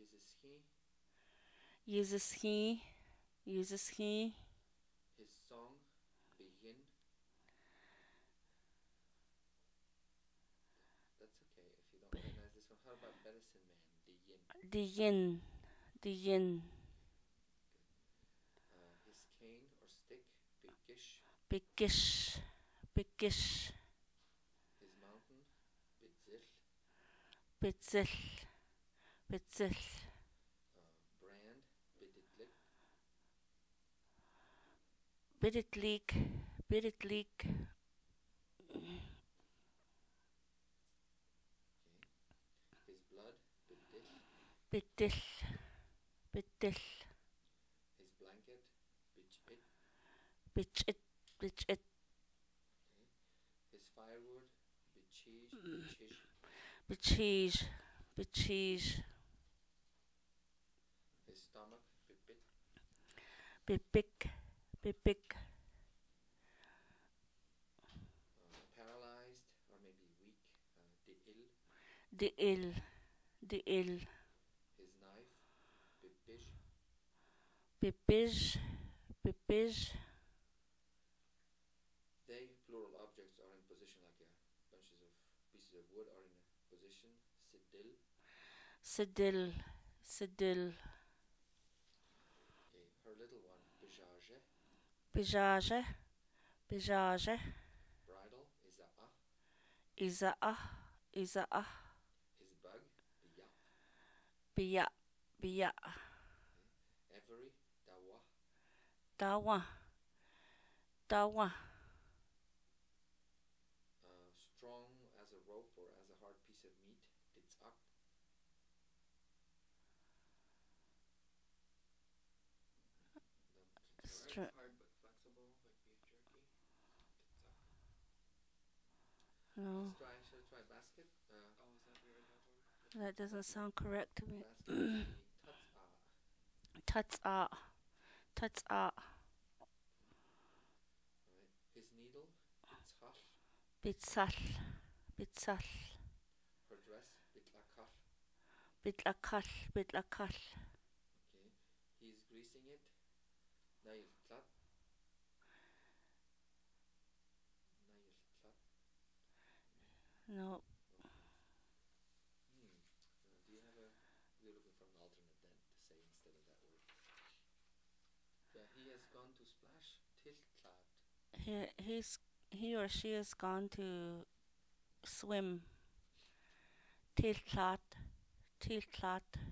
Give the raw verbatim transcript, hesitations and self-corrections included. uses he, uses he, uses he. His song, begin. That's okay if you don't recognize this one. How about medicine man? The yin. The yin. The yin. Uh, his cane or stick, bigish. Bigish. Bigish. His mountain, bitzil. Bitzil. Bitzil. Bid it leak, bid it leak. Okay. His blood, bid dish, bid dish. His blanket, bitch it, bitch it, bitch it. Okay. His firewood, bitchish, bitchish, bitchish, bitchish. His stomach, bipit, bipic. Big. Uh, paralyzed or maybe weak. Uh, the ill. The ill. The ill. His knife. Pipish. Pipish. Pipish. They, plural objects, are in position like a bunches of pieces of wood are in a position. Sidil. Sidil. Sidil. Okay. Her little one. Bijaje. Bijaje, bijaje. Bridle, izaa. Izaa, izaa. His bug, biya. Biya, biya. Okay. Every, dawa. Dawa, dawa. Uh, strong as a rope or as a hard piece of meat, it's up. Str No. Try, shall I try basket? Uh, oh, that doesn't sound correct to me. Tuts ah. Tuts ah. His needle? Bitsal. Bitsal. Her dress? Bitlakal. Bitlakal. Bitlakal. Okay. He's greasing it. Nail clat. No. Hmm. Uh, do you have a? We're looking for an alternate then to say instead of that word. Yeah, he has gone to splash till clat. He he's he or she has gone to swim. Till clat, till clat.